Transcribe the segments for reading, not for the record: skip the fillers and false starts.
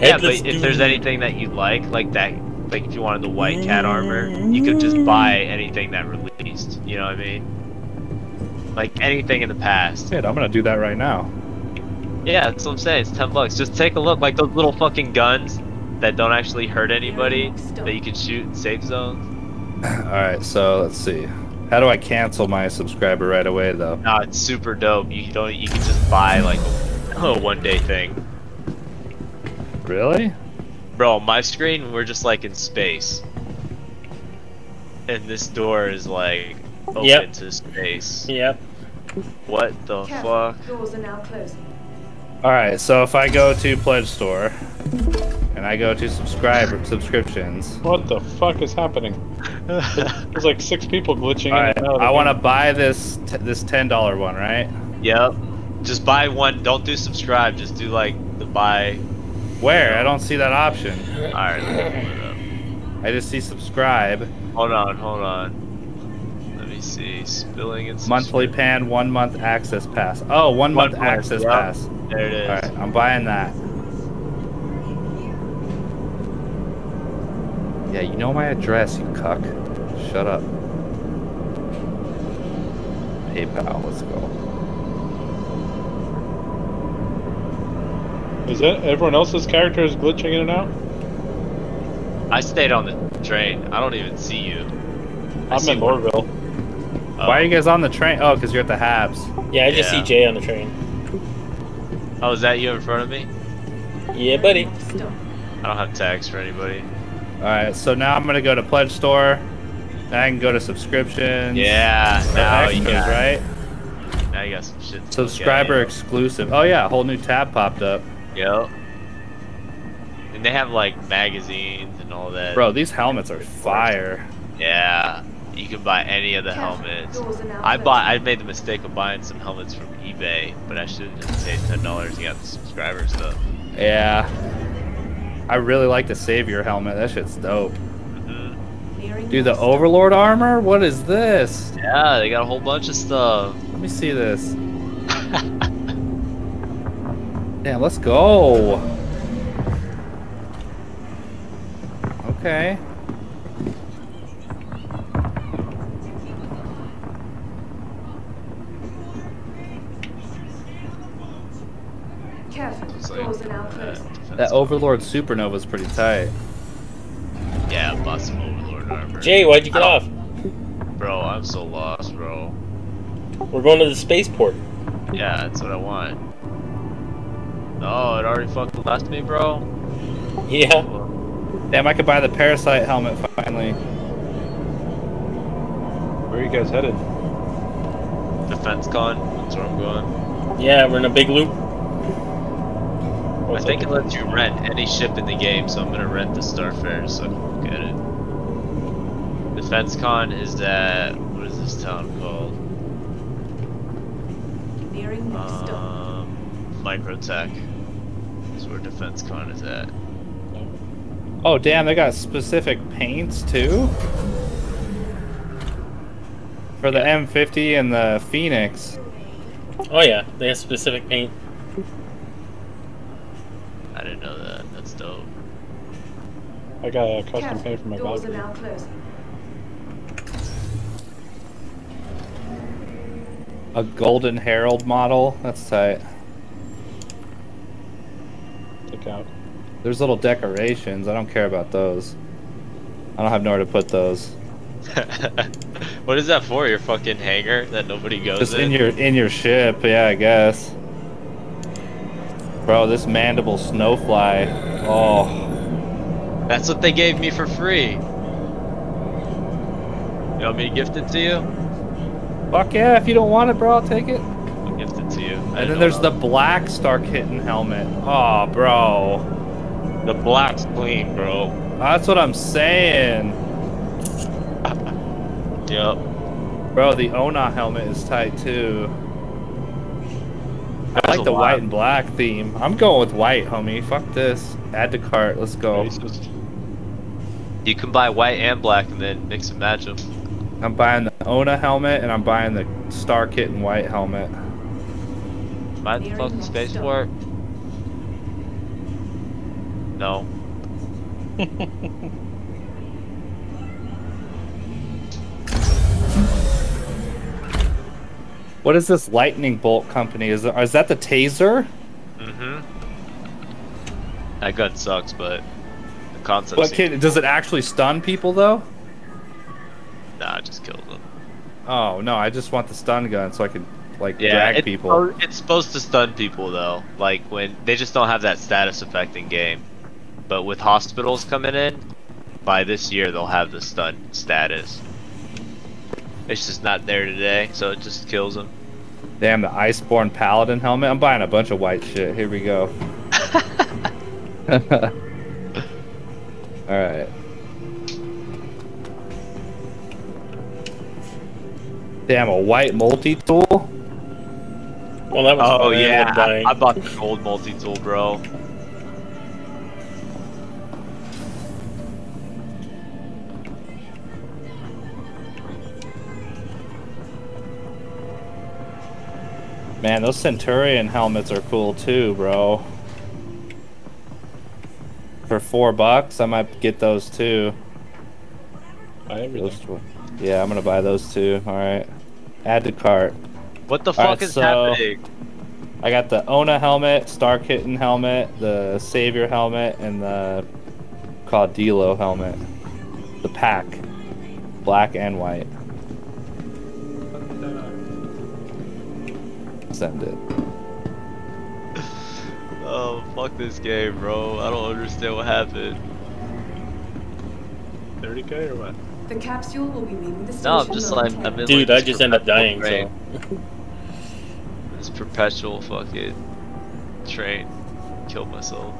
Headless, yeah, but if there's anything that you like that, like if you wanted the white cat armor, you could just buy anything that released. You know what I mean? Like anything in the past. Dude, I'm gonna do that right now. Yeah, that's what I'm saying. It's $10. Just take a look. Like those little fucking guns that don't actually hurt anybody that you can shoot in safe zones. Alright, so let's see. How do I cancel my subscriber right away though? Nah, it's super dope. You can just buy like a one day thing. Really? Bro, my screen, we're just like in space. And this door is like open to space. Yep. What the fuck? Doors are now closing. Alright, so if I go to Pledge Store and I go to subscriptions. What the fuck is happening? There's like 6 people glitching in and out. I want to buy this $10 one, right? Yep. Just buy one. Don't do subscribe. Just do like the buy. Where? I don't see that option. All right. Let me pull it up. I just see subscribe. Hold on. Hold on. Let me see. Spilling and monthly pan 1 month access pass. Oh, 1 month access pass. There it is. All right. I'm buying that. Yeah, you know my address, you cuck. Shut up. PayPal, let's go. Is that everyone else's character is glitching in and out? I stayed on the train. I don't even see you. I'm in Lorville. Why are you guys on the train? Oh, because you're at the Habs. Yeah, I just see Jay on the train. Oh, is that you in front of me? Yeah, buddy. I don't have tags for anybody. Alright, so now I'm gonna go to Pledge Store. Now I can go to subscriptions. Yeah, now extras, right? Now you got some shit. Subscriber exclusive. Oh yeah, a whole new tab popped up. Yep. And they have like magazines and all that. Bro, these helmets are fire. Yeah, you can buy any of the helmets. I made the mistake of buying some helmets from eBay, but I should have just paid $10 and got the subscriber stuff. Yeah. I really like the Savior helmet. That shit's dope. Mm-hmm. Dude, the Overlord armor? What is this? Yeah, they got a whole bunch of stuff. Let me see this. Damn, let's go. Okay. Careful. Doors are now closing. That Overlord Supernova is pretty tight. Yeah, bought some Overlord armor. Jay, why'd you get off? Bro, I'm so lost, bro. We're going to the spaceport. Yeah, that's what I want. Oh, it already fucking left me, bro? Yeah. Damn, I could buy the Parasite helmet finally. Where are you guys headed? DefenseCon, that's where I'm going. Yeah, we're in a big loop. I think it lets you rent any ship in the game, so I'm gonna rent the Starfarer so I can get it. DefenseCon is at, what is this town called? Microtech is where DefenseCon is at. Oh damn, they got specific paints too? For the M50 and the Phoenix. Oh yeah, they have specific paint. I didn't know that. That's dope. I got a custom paint for my Valkyrie. A Golden Herald model? That's tight. Look out. There's little decorations. I don't care about those. I don't have nowhere to put those. What is that for? Your fucking hangar that nobody goes in? Just in your ship. Yeah, I guess. Bro, this mandible snowfly. Oh. That's what they gave me for free. You want me to gift it to you? Fuck yeah, if you don't want it, bro, I'll take it. I'll gift it to you. And then there's the black Star Kitten helmet. Oh, bro. The black's clean, bro. That's what I'm saying. Yep. Bro, the Ona helmet is tight too. I like the white and black theme. I'm going with white, homie. Fuck this. Add to cart. Let's go. You can buy white and black and then mix and match them. I'm buying the Ona helmet and I'm buying the Star Kitten white helmet. Buy the fucking spaceport. No. What is this lightning bolt company? Is that the taser? Mm-hmm. That gun sucks, but the concept. But does it actually stun people though? Nah, it just kills them. Oh no, I just want the stun gun so I can like drag people. It's supposed to stun people though, like when they just don't have that status effect in game. But with hospitals coming in, by this year they'll have the stun status. It's just not there today, so it just kills them. Damn, the Iceborne Paladin helmet. I'm buying a bunch of white shit. Here we go. Alright. Damn, a white multi-tool? Well, that was I bought the gold multi-tool, bro. Man, those Centurion helmets are cool too, bro. For $4, I might get those too. Yeah, I'm gonna buy those too. All right, add to cart. What the fuck is happening? I got the Ona helmet, Star Kitten helmet, the Savior helmet, and the Caudillo helmet. The pack, black and white. Send it. Oh, fuck this game, bro. I don't understand what happened. 30k or what? The capsule will be leaving the station. No, I'm just like, I've been dude, I just end up dying, train. So. This perpetual fucking train. Killed myself.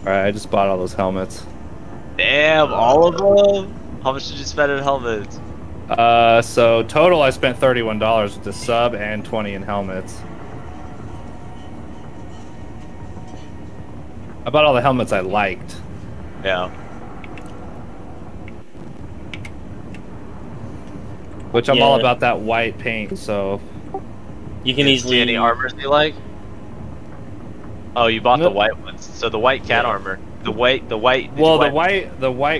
Alright, I just bought all those helmets. Damn, all of them? How much did you spend on helmets? So total I spent $31 with the sub and $20 in helmets. I bought all the helmets I liked. Yeah. Which I'm all about that white paint, so. You can easily any armors you like. Oh, you bought the white ones. So the white cat armor. The white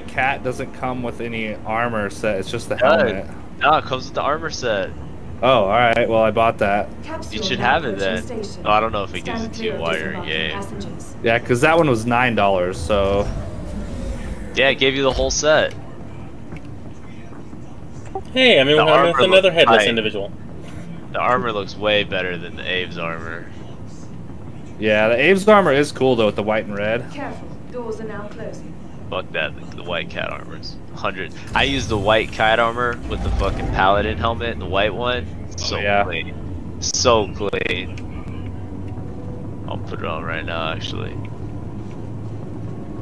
cat doesn't come with any armor set. It's just the helmet. No, it comes with the armor set. Oh, all right. Well, I bought that. You should have it then. Oh, I don't know if it gives it to you while you're in game. Yeah, because that one was $9. So. Yeah, it gave you the whole set. Hey, I mean, I'm with another headless individual. The armor looks way better than the Abe's armor. Yeah, the Abe's armor is cool though with the white and red. Careful. Doors are now closing. Fuck that, the white cat armors. 100. I used the white cat armor with the fucking paladin helmet and the white one. So clean. So clean. I'll put it on right now, actually.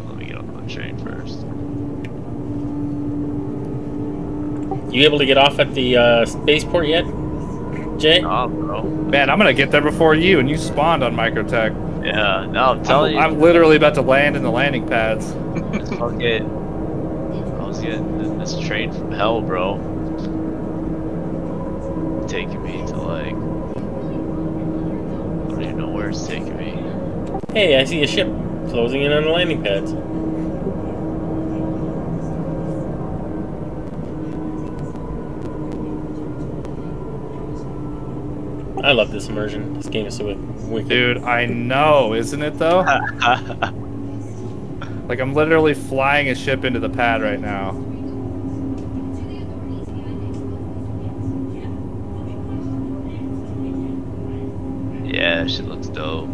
Let me get off my train first. You able to get off at the spaceport yet, Jay? Nah, bro. Man, I'm gonna get there before you, and you spawned on Microtech. Yeah, no, I'm telling you. I'm literally about to land in the landing pads. Fuck it. I was getting this train from hell, bro. It's taking me to like. I don't even know where it's taking me. Hey, I see a ship closing in on the landing pads. I love this immersion. This game is so wicked. Dude, I know, isn't it though? Like I'm literally flying a ship into the pad right now. Yeah, shit looks dope.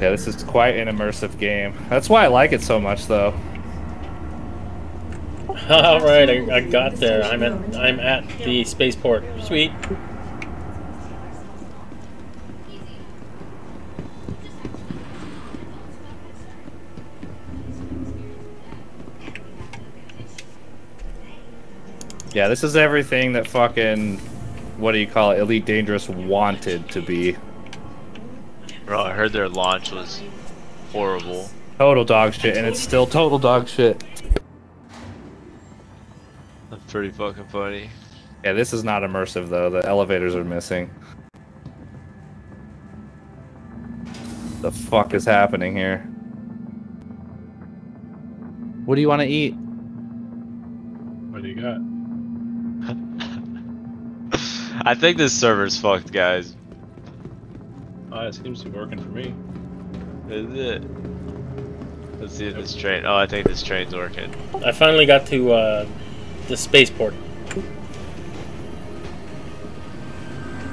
Yeah, this is quite an immersive game. That's why I like it so much, though. All right, I got there. I'm at the spaceport. Sweet. Yeah, this is everything that fucking Elite Dangerous wanted to be. Bro, I heard their launch was horrible. Total dog shit, and it's still total dog shit. That's pretty fucking funny. Yeah, this is not immersive though. The elevators are missing. The fuck is happening here? What do you want to eat? What do you got? I think this server's fucked, guys. It seems to be working for me. Is it? Let's see if this train... Oh, I think this train's working. I finally got to the spaceport.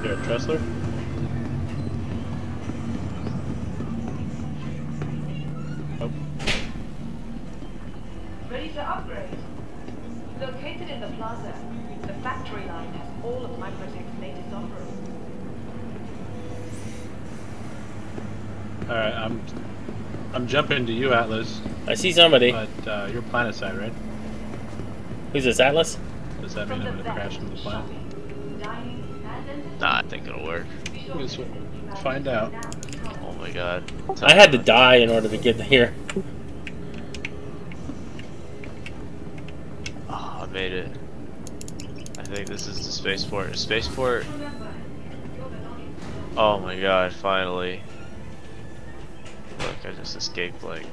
Here, Tressler? Oh. Ready to upgrade. Located in the plaza, the factory line has all of Microtech's latest offerings. Alright, I'm jumping to you, Atlas. I see somebody. But you're planet side, right? Who's this, Atlas? Does that mean I'm gonna crash into the planet? Nah, I think it'll work. We'll find out. Oh my god. I had to die in order to get here. Oh, I made it. I think this is the spaceport. Spaceport. Oh my god, finally. Look, I just escaped, like...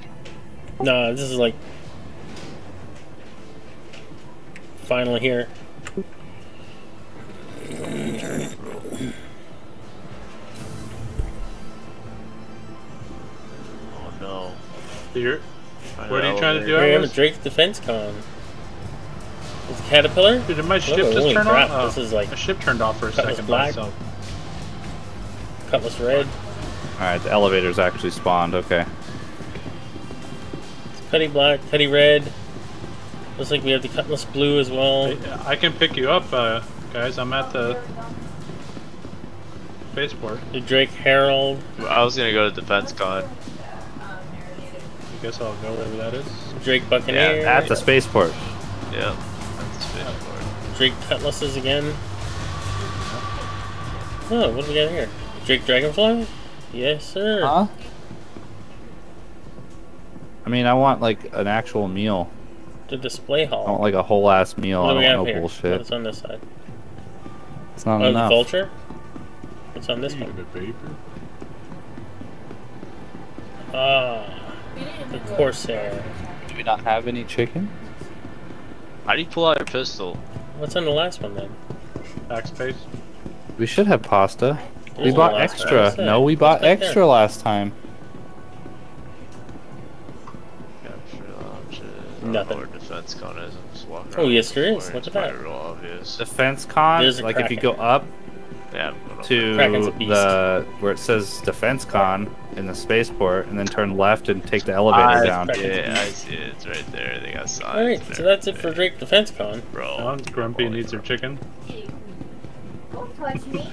Nah, this is like... Finally here. Oh no. Here? What are you trying to do? I'm at Drake's DefenseCon. It's a Caterpillar? Dude, did my ship just turn off? Oh, this is like... My ship turned off for a second by itself. Cutlass Red. Alright, the elevator's actually spawned, okay. It's Cutty Black, Cutty Red. Looks like we have the Cutlass Blue as well. I can pick you up, guys. I'm at the spaceport. The Drake Herald. I was gonna go to DefenseCon. I guess I'll go wherever that is. Drake Buccaneer. Yeah, at the spaceport. Yeah, at the spaceport. Drake Cutlasses again. Oh, what do we got here? Drake Dragonfly? Yes, sir. Huh? I mean, I want like an actual meal. The display hall. I want like a whole ass meal. I don't know bullshit. What's on this side? It's not enough. The vulture? What's on this one? Ah, the Corsair. Do we not have any chicken? How do you pull out your pistol? What's on the last one then? Backspace. We should have pasta. We bought extra. No, we bought extra last time. Nothing. DefenseCon is. Oh, yes, there is. Look at that. DefenseCon, like if you go up to the where it says DefenseCon in the spaceport, and then turn left and take the elevator down. Yeah, I see it. It's right there. They got signs. All right, so that's it for Drake DefenseCon. Bro, Grumpy needs her chicken.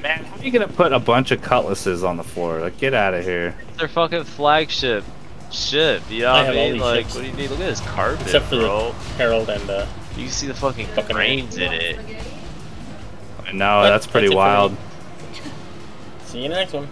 Man, how are you gonna put a bunch of cutlasses on the floor? Like, get out of here. It's their fucking flagship ship, you know what I mean? Like, ships. What do you need? Look at this carpet, except for bro. The Herald and you can see the fucking grains in it. I know, that's pretty wild. See you next one.